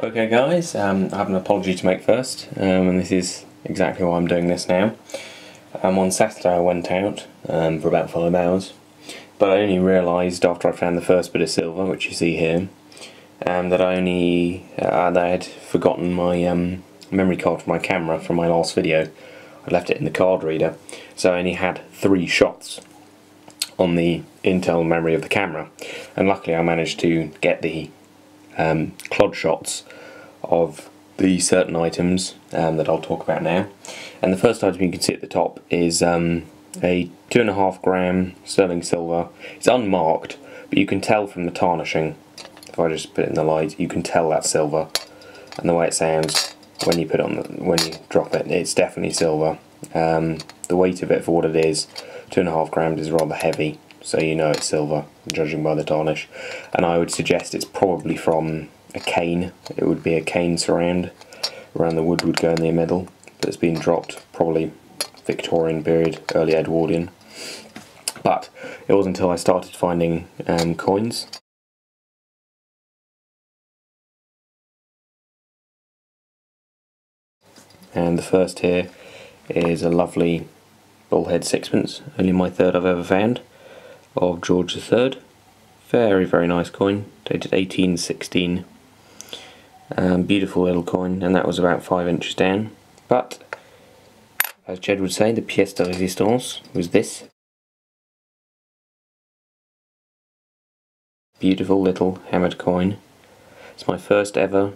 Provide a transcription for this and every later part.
Okay guys, I have an apology to make first, and this is exactly why I'm doing this now. On Saturday I went out for about 5 hours, but I only realised after I found the first bit of silver, which you see here, that I only had forgotten my memory card for my camera from my last video. I left it in the card reader, so I only had 3 shots on the internal memory of the camera, and luckily I managed to get the clod shots of the certain items that I'll talk about now. And the first item you can see at the top is a 2.5 gram sterling silver. It's unmarked, but you can tell from the tarnishing. If I just put it in the light, you can tell that's silver, and the way it sounds when you put it on when you drop it, it's definitely silver. The weight of it for what it is, 2.5 grams, is rather heavy, so you know it's silver, judging by the tarnish. And I would suggest it's probably from a cane. It would be a cane surround around the wood would go in the middle, that's been dropped, probably Victorian period, early Edwardian. But it wasn't until I started finding coins. And the first here is a lovely bullhead sixpence, only my third I've ever found, of George III. Very, very nice coin, dated 1816. Beautiful little coin, and that was about 5 inches down. But, as Jed would say, the pièce de résistance was this beautiful little hammered coin. It's my first ever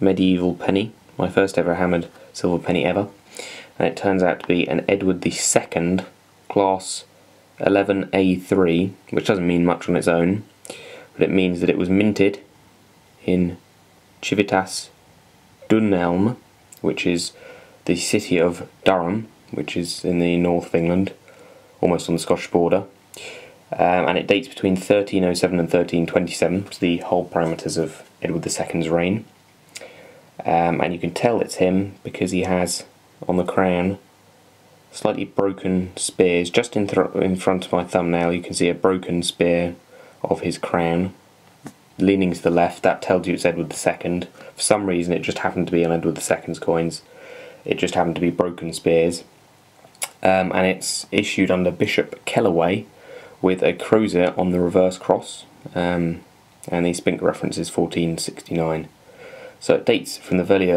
medieval penny, my first ever hammered silver penny ever. And it turns out to be an Edward II class 11A3, which doesn't mean much on its own, but it means that it was minted in Civitas Dunelm, which is the city of Durham, which is in the north of England, almost on the Scottish border, and it dates between 1307 and 1327, which is the whole parameters of Edward II's reign. And you can tell it's him because he has on the crown slightly broken spears. Just in front of my thumbnail you can see a broken spear of his crown leaning to the left. That tells you it's Edward II. For some reason it just happened to be on Edward II's coins. It just happened to be broken spears. And it's issued under Bishop Kellaway with a crosier on the reverse cross. And the Spink reference is 1469. So it dates from the very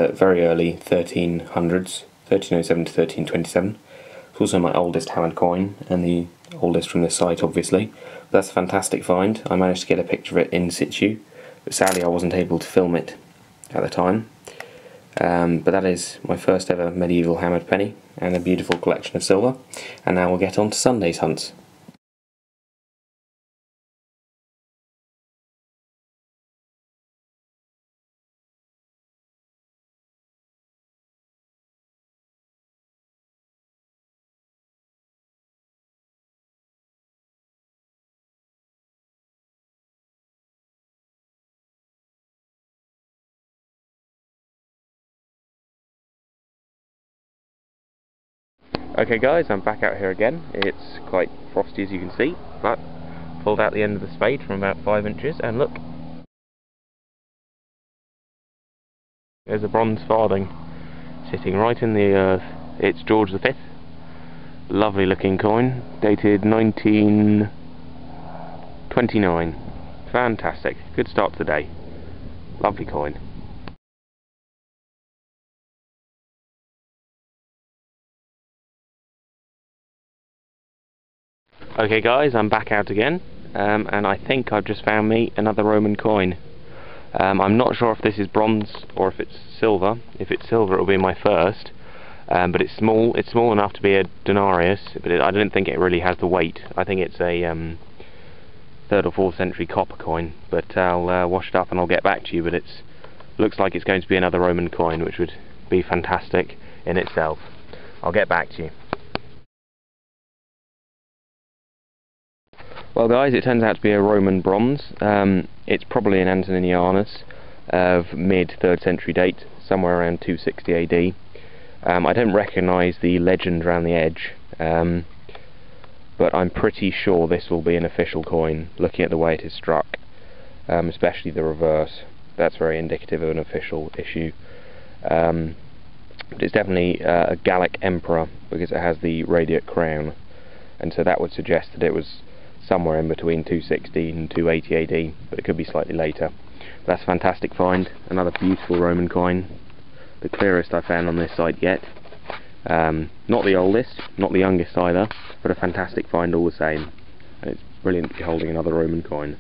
early 1300s, 1307 to 1327. It's also my oldest hammered coin, and the oldest from this site, obviously. But that's a fantastic find. I managed to get a picture of it in situ, but sadly I wasn't able to film it at the time. But that is my first ever medieval hammered penny, and a beautiful collection of silver. And now we'll get on to Sunday's hunts. Okay guys, I'm back out here again. It's quite frosty as you can see, but pulled out the end of the spade from about 5 inches, and look, there's a bronze farthing sitting right in the earth. It's George V. Lovely looking coin, dated 1929. Fantastic, good start to the day. Lovely coin. Okay guys, I'm back out again, and I think I've just found me another Roman coin. I'm not sure if this is bronze or if it's silver. If it's silver it'll be my first, but it's small enough to be a denarius, but I don't think it really has the weight. I think it's a 3rd or 4th century copper coin, but I'll wash it up and I'll get back to you. But it's looks like it's going to be another Roman coin, which would be fantastic in itself. I'll get back to you. Well guys, it turns out to be a Roman bronze. It's probably an Antoninianus of mid-3rd century date, somewhere around 260 AD. I don't recognise the legend around the edge, but I'm pretty sure this will be an official coin, looking at the way it is struck, especially the reverse. that's very indicative of an official issue. But it's definitely a Gallic emperor because it has the radiate crown, and so that would suggest that it was somewhere in between 216 and 280 AD, but it could be slightly later. That's a fantastic find, another beautiful Roman coin, the clearest I found on this site yet. Not the oldest, not the youngest either, but a fantastic find all the same. And it's brilliant to be holding another Roman coin.